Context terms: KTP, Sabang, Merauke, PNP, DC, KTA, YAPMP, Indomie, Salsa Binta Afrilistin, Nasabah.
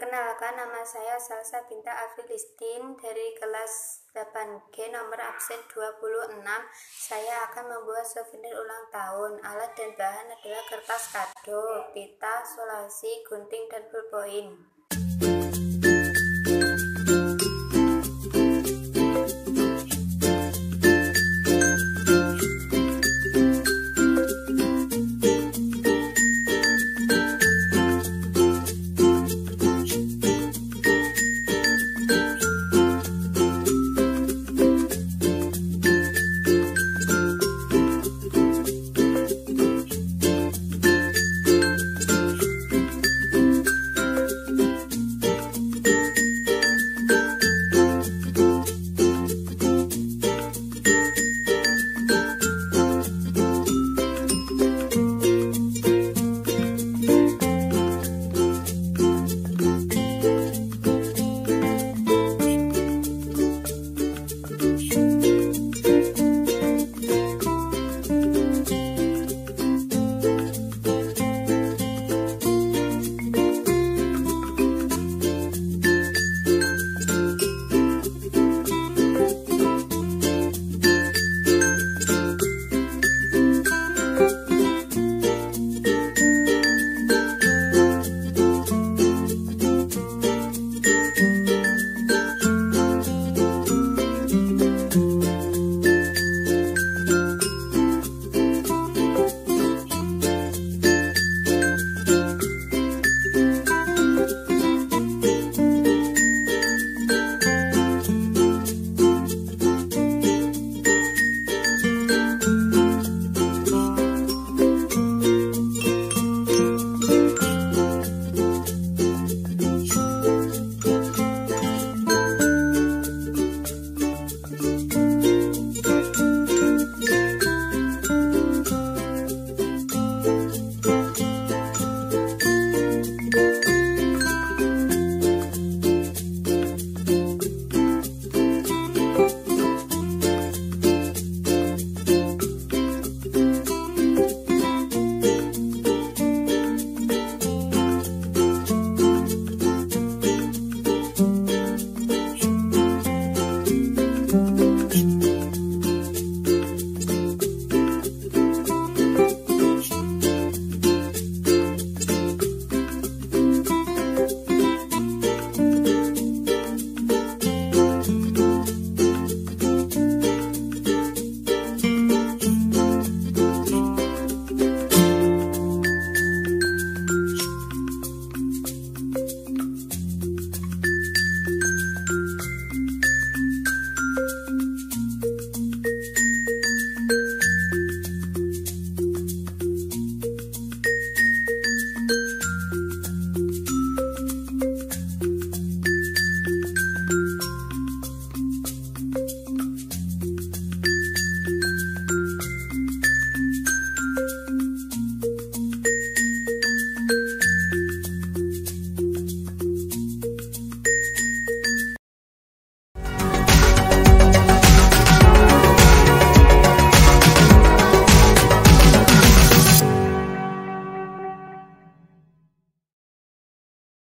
Perkenalkan, nama saya Salsa Binta Afrilistin dari kelas 8G nomor absen 26. Saya akan membuat souvenir ulang tahun. Alat dan bahan adalah kertas kado, pita, sulasi, gunting, dan ballpoint.